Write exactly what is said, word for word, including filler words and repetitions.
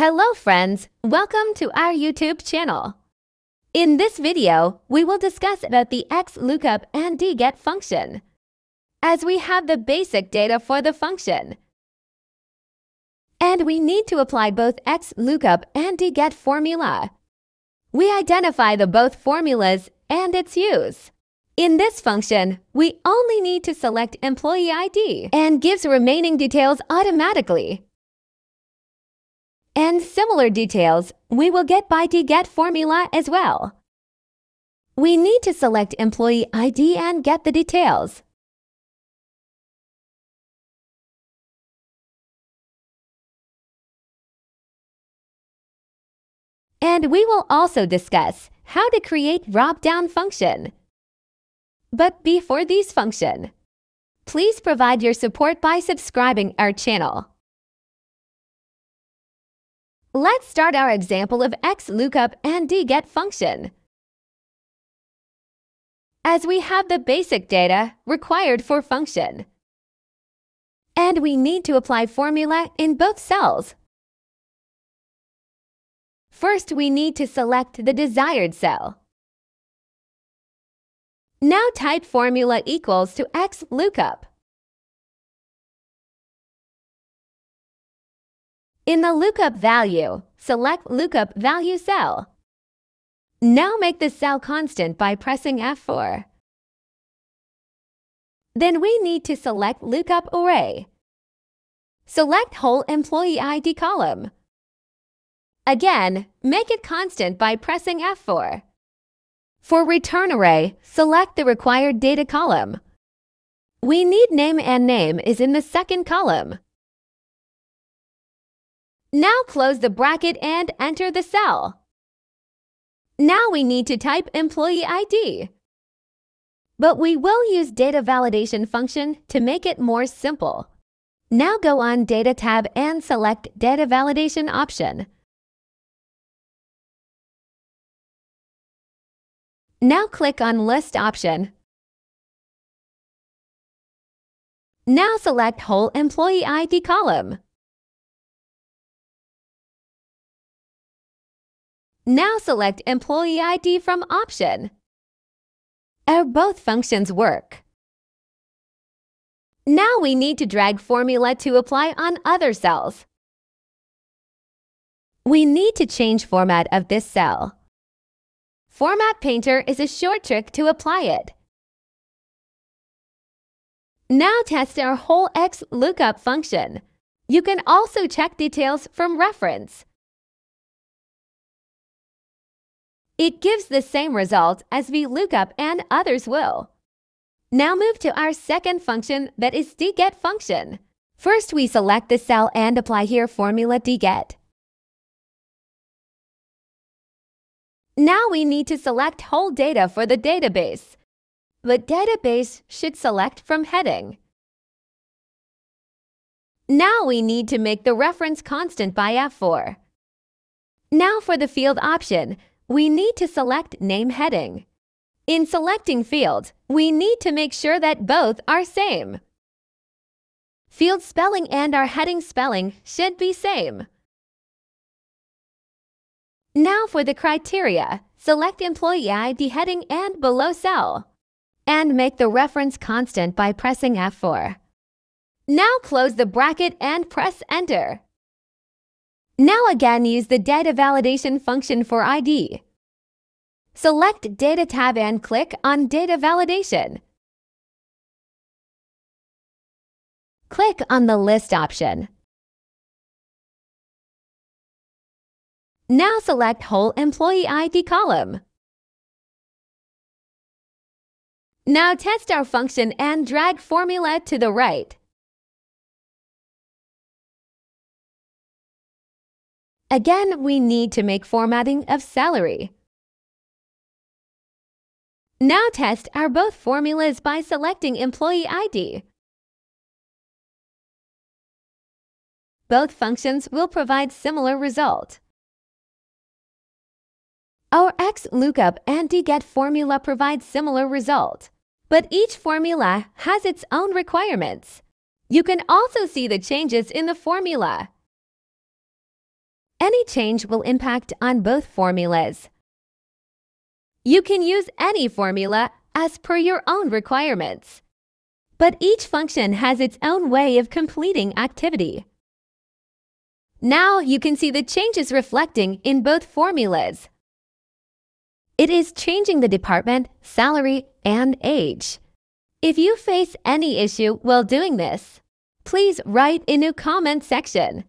Hello friends, welcome to our YouTube channel. In this video, we will discuss about the X lookup and D G E T function, as we have the basic data for the function. And we need to apply both X lookup and D G E T formula. We identify the both formulas and its use. In this function, we only need to select employee I D and gives remaining details automatically. And similar details we will get by D G E T formula as well. We need to select employee I D and get the details. And we will also discuss how to create drop-down function. But before these function, please provide your support by subscribing our channel. Let's start our example of X lookup and D G E T function, as we have the basic data required for function. And we need to apply formula in both cells. First, we need to select the desired cell. Now type formula equals to X lookup. In the lookup value, select lookup value cell. Now make the cell constant by pressing F four. Then we need to select lookup array. Select whole employee I D column. Again, make it constant by pressing F four. For return array, select the required data column. We need name and name is in the second column. Now close the bracket and enter the cell. Now we need to type employee I D. But we will use data validation function to make it more simple. Now go on data tab and select data validation option. Now click on list option. Now select whole employee I D column. Now select employee I D from option. Our both functions work. Now we need to drag formula to apply on other cells. We need to change format of this cell. Format Painter is a short trick to apply it. Now test our whole X lookup function. You can also check details from reference. It gives the same result as V lookup and others will. Now move to our second function, that is D G E T function. First, we select the cell and apply here formula D G E T. Now we need to select whole data for the database. But database should select from heading. Now we need to make the reference constant by F four. Now for the field option, we need to select name heading. In selecting field, we need to make sure that both are same. Field spelling and our heading spelling should be same. Now for the criteria, select employee I D heading and below cell. And make the reference constant by pressing F four. Now close the bracket and press enter. Now again use the data validation function for I D. Select data tab and click on data validation. Click on the list option. Now select whole employee I D column. Now test our function and drag formula to the right. Again, we need to make formatting of salary. Now test our both formulas by selecting employee I D. Both functions will provide similar result. Our X lookup and D G E T formula provide similar result, but each formula has its own requirements. You can also see the changes in the formula. Any change will impact on both formulas. You can use any formula as per your own requirements, but each function has its own way of completing activity. Now you can see the changes reflecting in both formulas. It is changing the department, salary, and age. If you face any issue while doing this, please write in the comment section.